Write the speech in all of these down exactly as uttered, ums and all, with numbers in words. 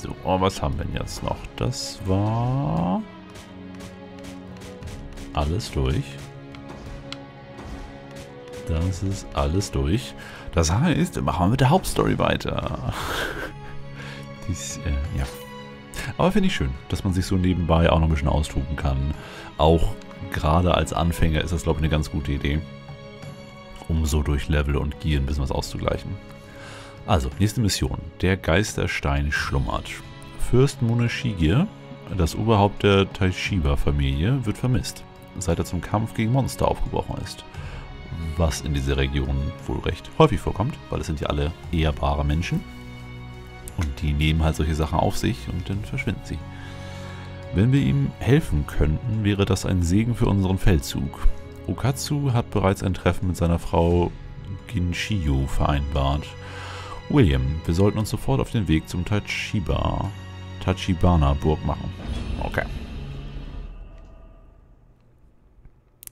So, was haben wir denn jetzt noch? Das war alles durch. Das ist alles durch. Das heißt, machen wir mit der Hauptstory weiter. Dies, äh, ja. Aber finde ich schön, dass man sich so nebenbei auch noch ein bisschen austoben kann. Auch gerade als Anfänger ist das, glaube ich, eine ganz gute Idee, um so durch Level und Gear ein bisschen was auszugleichen. Also, nächste Mission. Der Geisterstein schlummert. Fürst Muneshige, das Oberhaupt der Taishiba-Familie, wird vermisst, seit er zum Kampf gegen Monster aufgebrochen ist. Was in dieser Region wohl recht häufig vorkommt, weil es sind ja alle ehrbare Menschen. Und die nehmen halt solche Sachen auf sich und dann verschwinden sie. Wenn wir ihm helfen könnten, wäre das ein Segen für unseren Feldzug. Okatsu hat bereits ein Treffen mit seiner Frau Ginshiyo vereinbart. William, wir sollten uns sofort auf den Weg zum Taishiba, Tachibana Burg machen. Okay.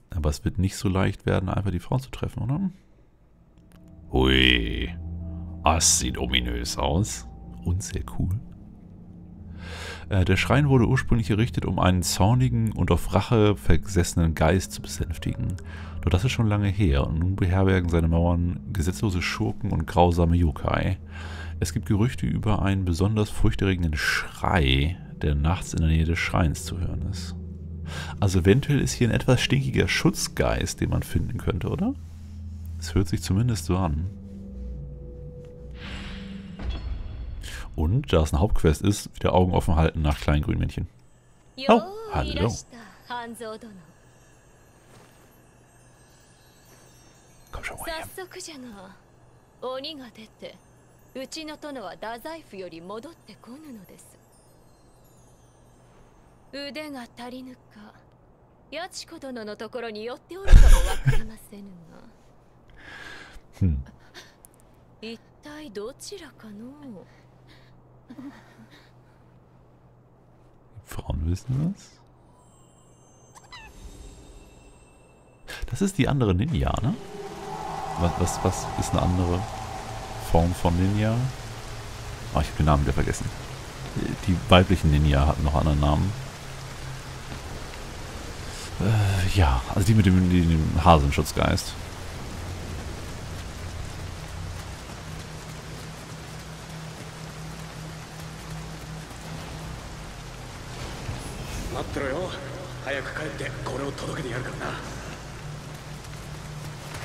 Aber es wird nicht so leicht werden, einfach die Frau zu treffen, oder? Hui. Das sieht ominös aus. Und sehr cool. Äh, der Schrein wurde ursprünglich errichtet, um einen zornigen und auf Rache versessenen Geist zu besänftigen. Doch das ist schon lange her und nun beherbergen seine Mauern gesetzlose Schurken und grausame Yokai. Es gibt Gerüchte über einen besonders furchterregenden Schrei, der nachts in der Nähe des Schreins zu hören ist. Also eventuell ist hier ein etwas stinkiger Schutzgeist, den man finden könnte, oder? Es hört sich zumindest so an. Und, da es eine Hauptquest ist, wieder Augen offen halten nach kleinen Grünmännchen. Oh, hallo. Komm schon, William. Hm. Frauen wissen das. Das ist die andere Ninja, ne? Was, was, was ist eine andere Form von Ninja? Oh, ich habe den Namen wieder vergessen. Die weiblichen Ninja hatten noch einen anderen Namen. Äh, ja, also die mit dem, dem Hasenschutzgeist.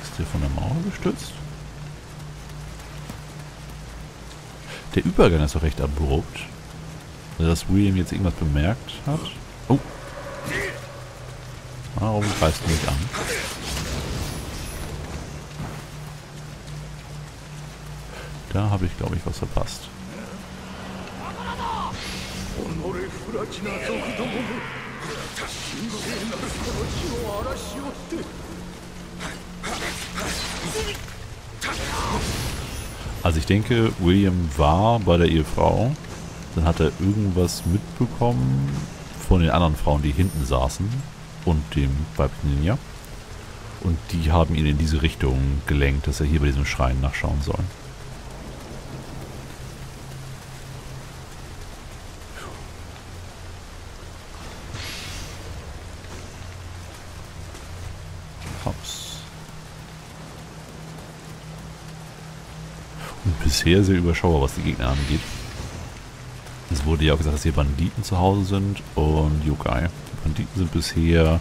Ist der von der Mauer gestützt? Der Übergang ist doch recht abrupt. Also, dass William jetzt irgendwas bemerkt hat. Oh! Warum greifst du mich an? Da habe ich, glaube ich, was verpasst. Also ich denke, William war bei der Ehefrau, dann hat er irgendwas mitbekommen von den anderen Frauen, die hinten saßen und dem weiblichen Ninja. Und die haben ihn in diese Richtung gelenkt, dass er hier bei diesem Schrein nachschauen soll. Bisher sehr überschaubar, was die Gegner angeht. Es wurde ja auch gesagt, dass hier Banditen zu Hause sind und Yokai. Die Banditen sind bisher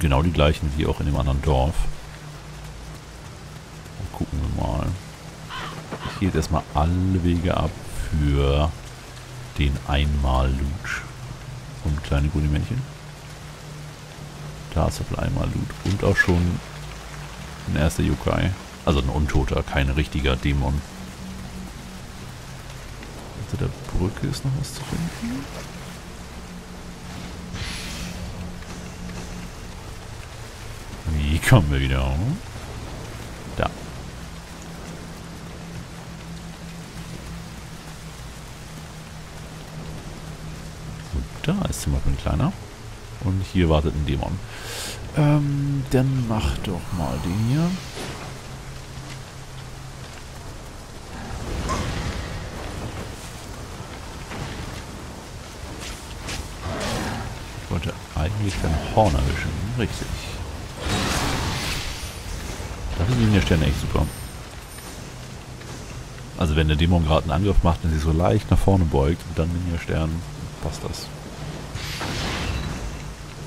genau die gleichen wie auch in dem anderen Dorf. Und gucken wir mal. Ich gehe jetzt erstmal alle Wege ab für den Einmal-Loot. Und kleine grüne Männchen. Da ist doch Einmal-Loot. Und auch schon ein erster Yokai. Also ein Untoter, kein richtiger Dämon. Hinter der Brücke ist noch was zu finden. Wie kommen wir wieder? Da. Und da ist zum Beispiel ein kleiner. Und hier wartet ein Dämon. Ähm, dann mach doch mal den hier. sollte eigentlich beim Horn erwischen. Richtig. Das ist in der Sterne echt super. Also wenn der Dämon gerade einen Angriff macht und sich so leicht nach vorne beugt, dann in der Stern passt das.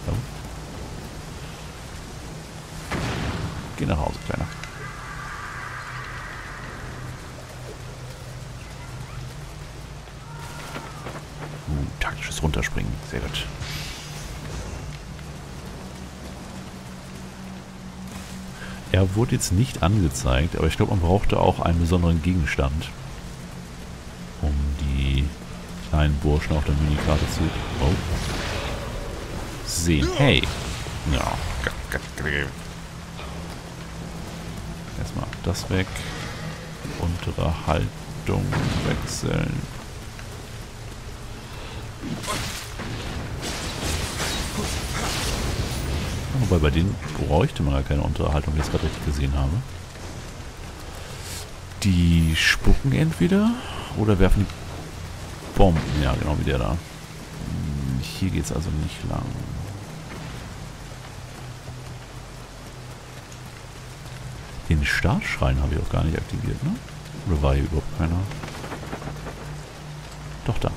So. Geh nach Hause, Kleiner. Taktisches Runterspringen. Sehr gut. Er wurde jetzt nicht angezeigt, aber ich glaube, man brauchte auch einen besonderen Gegenstand, um die kleinen Burschen auf der Minikarte zu oh. sehen. Hey! Ja. Erstmal das weg. Untere Haltung wechseln. Wobei bei denen bräuchte man ja keine Unterhaltung, wie ich es gerade richtig gesehen habe. Die spucken entweder oder werfen Bomben. Ja, genau wie der da. Hier geht es also nicht lang. Den Startschrein habe ich auch gar nicht aktiviert, ne? Oder war hier überhaupt keiner? Doch, da.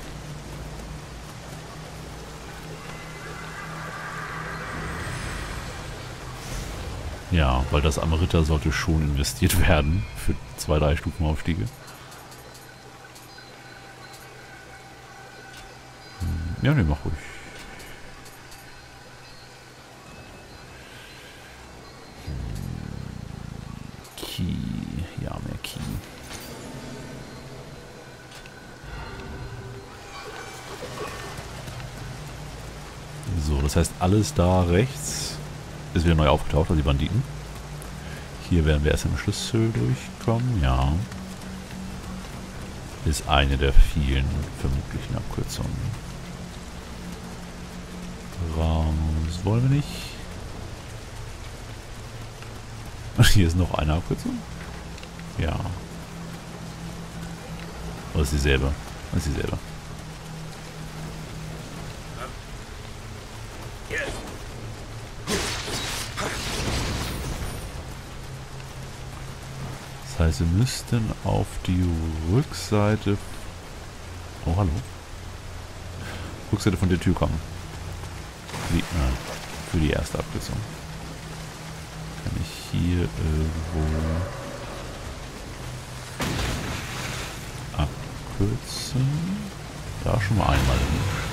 Ja, weil das Amrita sollte schon investiert werden für zwei, drei Stufenaufstiege. Hm, ja, ne, mach ruhig. Hm, Key. Ja, mehr Key. So, das heißt, alles da rechts ist wieder neu aufgetaucht, also die Banditen. Hier werden wir erst im Schlüssel durchkommen, ja. Ist eine der vielen vermutlichen Abkürzungen. Raus wollen wir nicht. Hier ist noch eine Abkürzung. Ja. Oder ist dieselbe? Oder ist dieselbe? Das heißt, wir müssten auf die Rückseite... Oh, hallo. Rückseite von der Tür kommen. Wie, nein, für die erste Abkürzung. Kann ich hier irgendwo... abkürzen? Da schon mal einmal hin.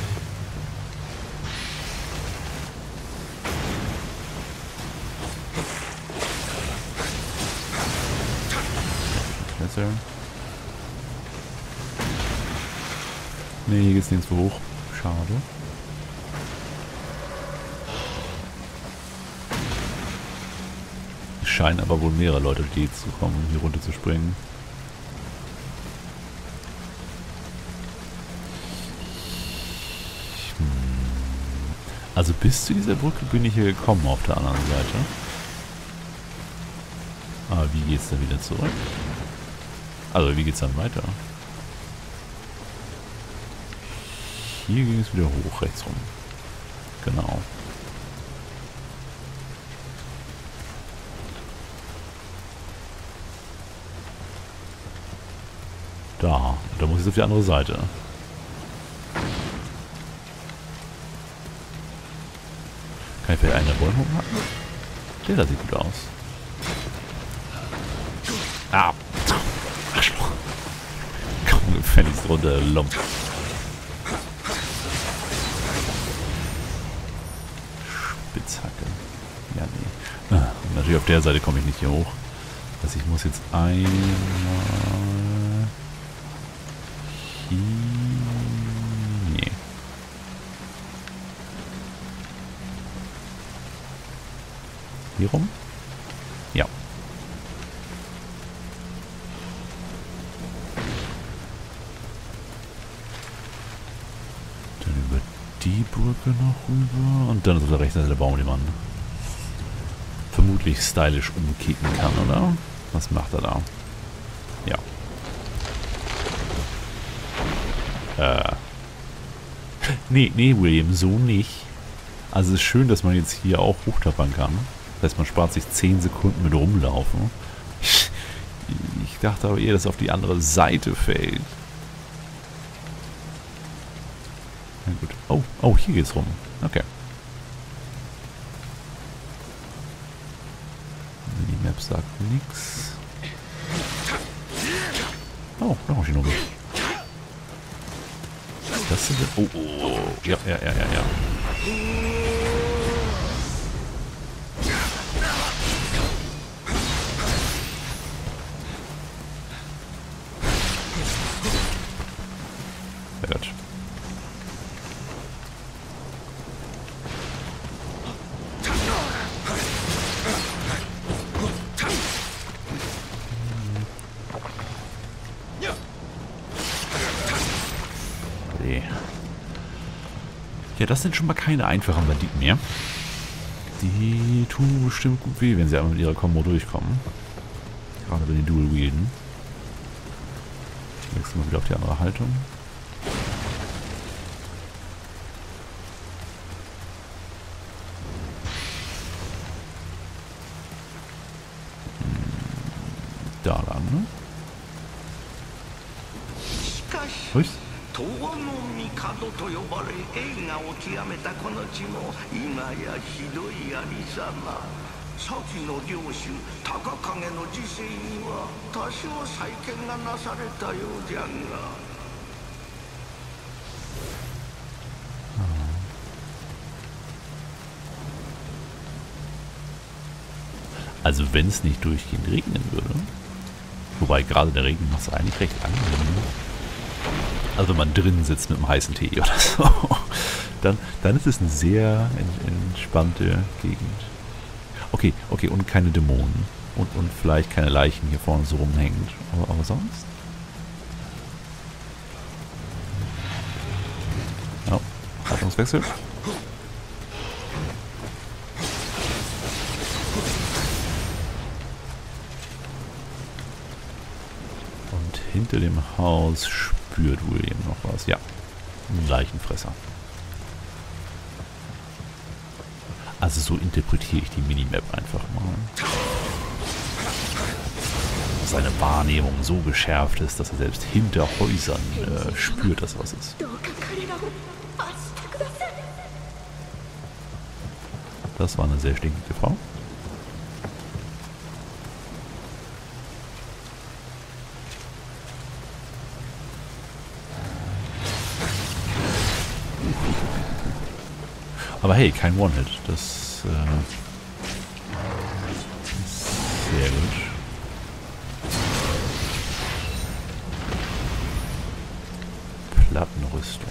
Ne, hier geht's nirgendwo hoch. Schade. Es scheinen aber wohl mehrere Leute die zu kommen, um hier runter zu springen. Also bis zu dieser Brücke bin ich hier gekommen auf der anderen Seite. Aber wie geht's da wieder zurück? Also, wie geht's dann weiter? Hier ging es wieder hoch, rechts rum. Genau. Da. Da muss ich auf die andere Seite. Kann ich vielleicht einen der Bäume hochhacken? Der da sieht gut aus. Ah! Fälligst runter, Lump. Spitzhacke. Ja, nee. Ah, und natürlich auf der Seite komme ich nicht hier hoch. Also ich muss jetzt einmal... hier... Nee. Hier rum? Ja. Die Brücke noch rüber und dann ist auf der rechten Seite der Baum, den man vermutlich stylisch umkicken kann, oder? Was macht er da? Ja. Äh. Nee, nee, William, so nicht. Also es ist schön, dass man jetzt hier auch hochtappern kann. Das heißt, man spart sich zehn Sekunden mit rumlaufen. Ich dachte aber eher, dass es auf die andere Seite fällt. Na gut. Oh, oh, hier geht's rum. Okay. Die Map sagt nichts. Oh, noch ein Shinobi. Das sind... Oh, oh, oh. Ja, ja, ja, ja, ja. Sehr gut. Ja, das sind schon mal keine einfachen Banditen mehr. Die tun bestimmt gut weh, wenn sie einmal mit ihrer Kombo durchkommen. Gerade bei den Dual-Wielden. Ich wechsle mal wieder auf die andere Haltung. Da lang, ne? Ruhig. Also wenn es nicht durchgehend regnen würde, wobei gerade der Regen macht es eigentlich recht angenehm. Also wenn man drin sitzt mit einem heißen Tee oder so, dann, dann ist es eine sehr entspannte Gegend. Okay, okay, und keine Dämonen. Und, und vielleicht keine Leichen hier vorne so rumhängend. Aber, aber sonst? Oh, Haltungswechsel. Und hinter dem Haus spürt William noch was. Ja, ein Leichenfresser. Also so interpretiere ich die Minimap einfach mal. Seine Wahrnehmung so geschärft ist, dass er selbst hinter Häusern äh, spürt, dass was ist. Das war eine sehr stinkende Frau. Aber hey, kein One-Hit. Das, äh, das ist sehr gut. Plattenrüstung.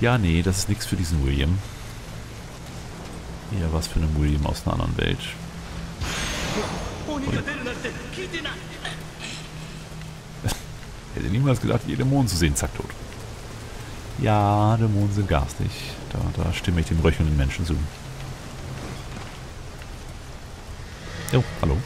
Ja, nee, das ist nichts für diesen William. Ja, was für einen William aus einer anderen Welt. Hätte niemals gedacht, je Dämonen zu sehen, zack, tot. Ja, Dämonen sind garstig. Da, da stimme ich dem röchelnden Menschen zu. Jo, hallo.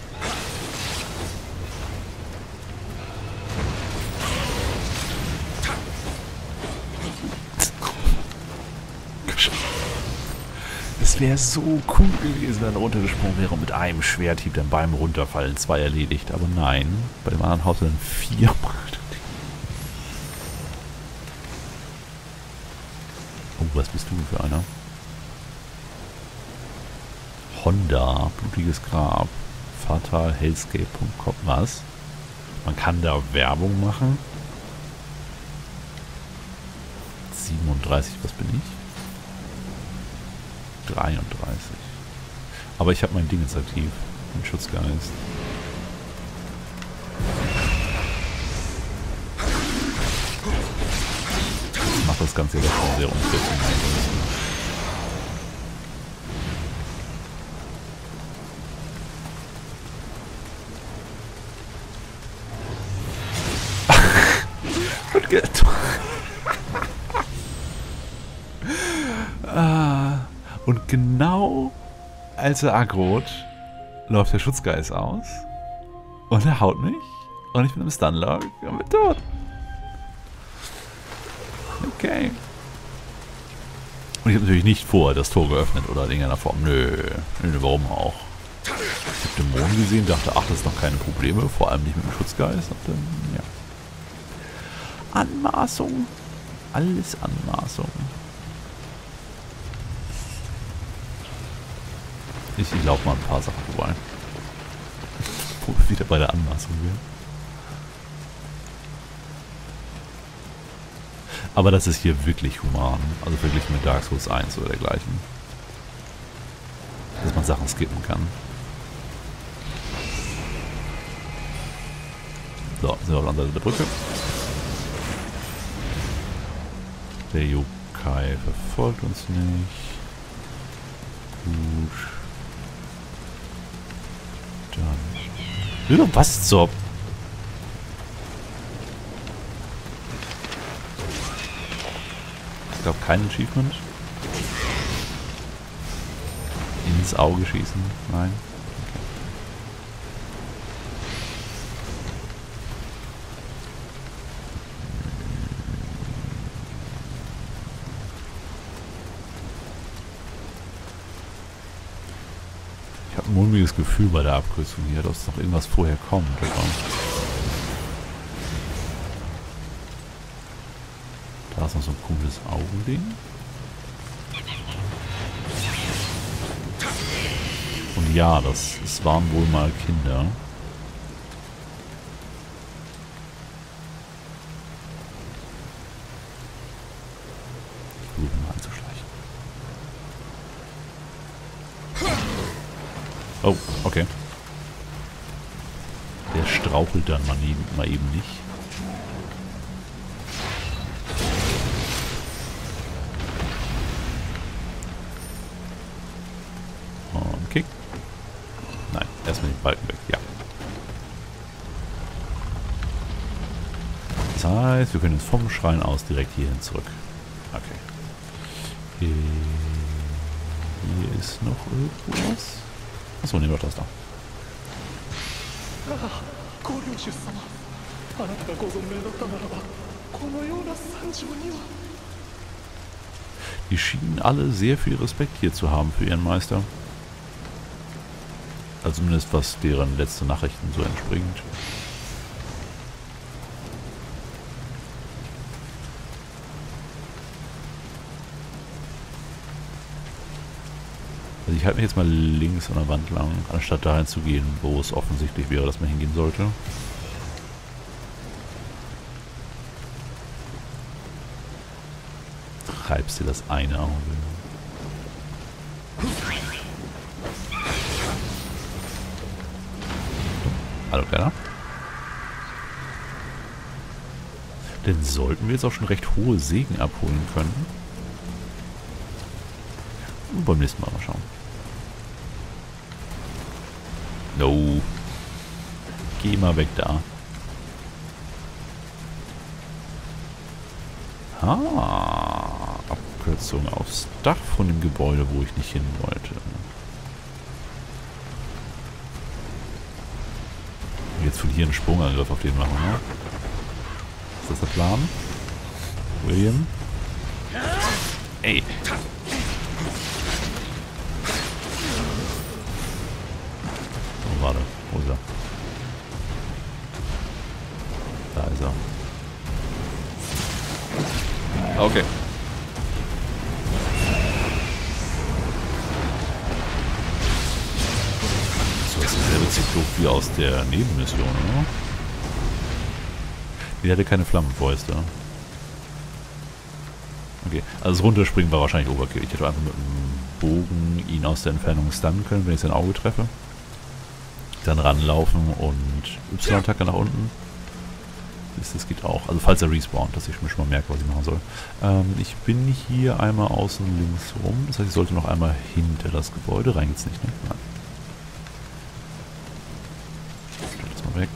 Es wäre so cool gewesen, wenn er runtergesprungen wäre und mit einem Schwerthieb dann beim Runterfallen zwei erledigt. Aber nein, bei dem anderen Haus dann viermal. Was bist du für einer? Honda, blutiges Grab, Vater, Hellscape Punkt com, was? Man kann da Werbung machen? siebenunddreißig, was bin ich? dreiunddreißig. Aber ich habe mein Ding jetzt aktiv, mein Schutzgeist. Das Ganze jetzt schon sehr unfit. Gut geht. Und genau als er aggrot, läuft der Schutzgeist aus und er haut mich und ich bin im Stunlock und bin tot. Okay. Und ich habe natürlich nicht vor, das Tor geöffnet oder in irgendeiner Form. Nö, nö, warum auch? Ich habe Dämonen gesehen, dachte, ach, das ist noch keine Probleme, vor allem nicht mit dem Schutzgeist. Und dann, ja. Anmaßung. Alles Anmaßung. Ich, ich laufe mal ein paar Sachen vorbei. Wo wir wieder bei der Anmaßung wären. Aber das ist hier wirklich human. Also verglichen mit Dark Souls eins oder dergleichen. Dass man Sachen skippen kann. So, sind wir auf der anderen Seite der Brücke. Der Yokai verfolgt uns nicht. Gut. Dann. Was zur... Ich glaube, kein Achievement. Ins Auge schießen. Nein. Ich habe ein mulmiges Gefühl bei der Abkürzung hier, dass noch irgendwas vorher kommt. Oder? Da ist noch so ein cooles Augending. Und ja, das, das waren wohl mal Kinder. Ich versuche mal anzuschleichen. Oh, okay. Der strauchelt dann mal eben, mal eben nicht. Erstmal den Balken weg, ja. Das heißt, wir können jetzt vom Schrein aus direkt hierhin zurück. Okay. Hier ist noch irgendwas. Achso, nehmen wir das da. Die schienen alle sehr viel Respekt hier zu haben für ihren Meister. Also zumindest was deren letzte Nachrichten so entspringt. Also ich halte mich jetzt mal links an der Wand lang, anstatt dahin zu gehen, wo es offensichtlich wäre, dass man hingehen sollte. Treibst dir das eine Auge. Hallo, Kleiner. Denn sollten wir jetzt auch schon recht hohe Segen abholen können. Und beim nächsten Mal mal schauen. No. Geh mal weg da. Ah. Abkürzung aufs Dach von dem Gebäude, wo ich nicht hin wollte. Jetzt von hier einen Sprungangriff auf den machen, ne? Ist das der Plan? William? Ey! Oh, warte. Wo ist er? Da ist er. Okay. Wie aus der Nebenmission, oder? Die hatte keine Flammenfäuste. Okay, also das Runterspringen war wahrscheinlich Overkill. Ich hätte einfach mit dem Bogen ihn aus der Entfernung stunnen können, wenn ich sein Auge treffe. Dann ranlaufen und Y-Attacke nach unten. Das geht auch. Also falls er respawnt, dass ich mir schon mal merke, was ich machen soll. Ähm, ich bin hier einmal außen links rum. Das heißt, ich sollte noch einmal hinter das Gebäude. Rein geht's nicht, ne? Nein. Weg.